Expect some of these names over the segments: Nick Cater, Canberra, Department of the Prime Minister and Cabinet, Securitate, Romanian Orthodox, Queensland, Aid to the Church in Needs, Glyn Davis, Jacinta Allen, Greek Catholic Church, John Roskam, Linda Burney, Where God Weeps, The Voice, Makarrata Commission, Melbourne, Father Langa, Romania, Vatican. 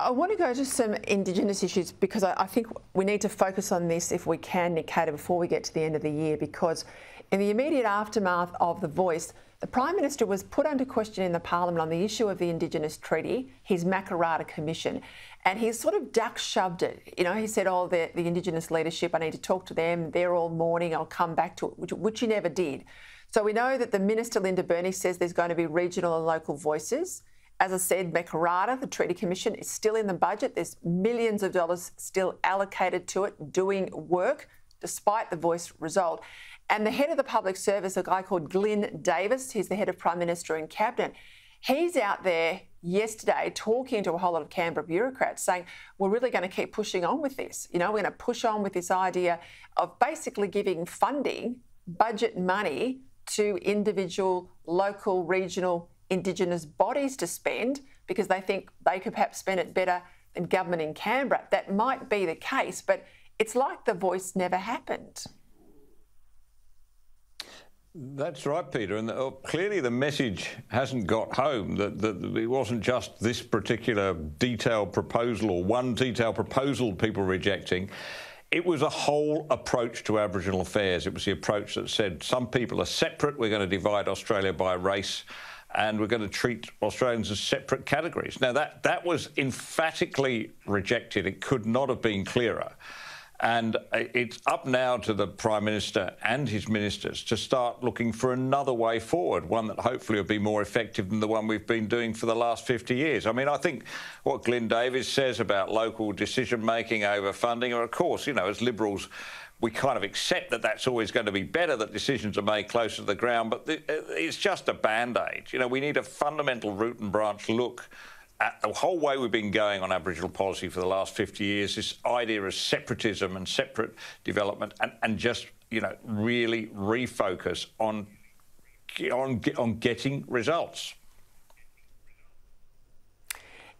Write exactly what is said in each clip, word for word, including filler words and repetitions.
I want to go to some Indigenous issues, because I, I think we need to focus on this if we can, Nick Cater, before we get to the end of the year, because in the immediate aftermath of The Voice, the Prime Minister was put under question in the Parliament on the issue of the Indigenous treaty, his Makarrata Commission, and he sort of duck-shoved it. You know, he said, oh, the, the Indigenous leadership, I need to talk to them, they're all mourning, I'll come back to it, which, which he never did. So we know that the Minister, Linda Burney, says there's going to be regional and local voices. As I said, Makarrata, the Treaty Commission, is still in the budget. There's millions of dollars still allocated to it, doing work, despite the Voice result. And the head of the public service, a guy called Glyn Davis, he's the head of Prime Minister and Cabinet, he's out there yesterday talking to a whole lot of Canberra bureaucrats saying, we're really going to keep pushing on with this. You know, we're going to push on with this idea of basically giving funding, budget money, to individual, local, regional Indigenous bodies to spend, because they think they could perhaps spend it better than government in Canberra. That might be the case, but it's like The Voice never happened. That's right, Peter. And uh, clearly the message hasn't got home, that, that it wasn't just this particular detailed proposal or one detailed proposal people rejecting. It was a whole approach to Aboriginal affairs. It was the approach that said some people are separate, we're going to divide Australia by race, and we're going to treat Australians as separate categories. Now, that, that was emphatically rejected. It could not have been clearer. And it's up now to the Prime Minister and his ministers to start looking for another way forward, one that hopefully will be more effective than the one we've been doing for the last fifty years. I mean, I think what Glyn Davis says about local decision-making over funding, or of course, you know, as Liberals, we kind of accept that that's always going to be better, that decisions are made closer to the ground, but it's just a Band-Aid. You know, we need a fundamental root and branch look at the whole way we've been going on Aboriginal policy for the last fifty years, this idea of separatism and separate development, and, and just, you know, really refocus on, on, on getting results.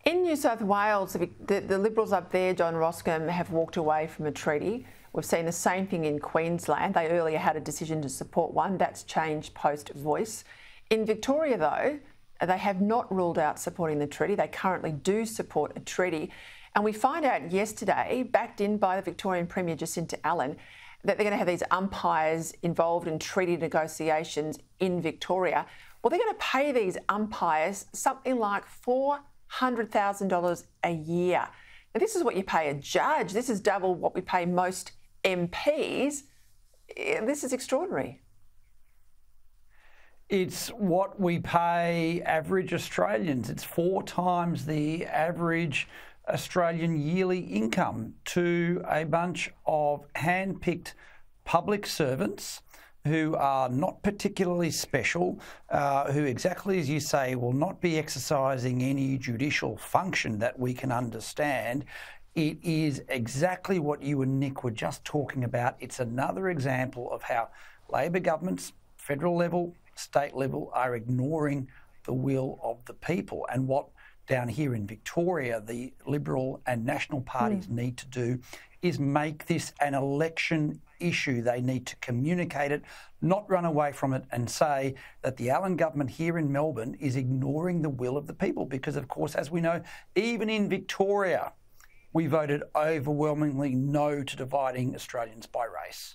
In New South Wales, the, the Liberals up there, John Roskam, have walked away from a treaty. We've seen the same thing in Queensland. They earlier had a decision to support one. That's changed post-Voice. In Victoria, though, they have not ruled out supporting the treaty. They currently do support a treaty. And we find out yesterday, backed in by the Victorian Premier Jacinta Allen, that they're going to have these umpires involved in treaty negotiations in Victoria. Well, they're going to pay these umpires something like four hundred thousand dollars a year. Now, this is what you pay a judge. This is double what we pay most M Ps. This is extraordinary. It's what we pay average Australians. It's four times the average Australian yearly income to a bunch of hand-picked public servants who are not particularly special, uh, who exactly as you say will not be exercising any judicial function that we can understand. It is exactly what you and Nick were just talking about. It's another example of how Labor governments, federal level, state level, are ignoring the will of the people, and what down here in Victoria the Liberal and National parties mm. need to do is make this an election issue. They need to communicate it, not run away from it and say that the Allen government here in Melbourne is ignoring the will of the people, because of course, as we know, even in Victoria we voted overwhelmingly no to dividing Australians by race.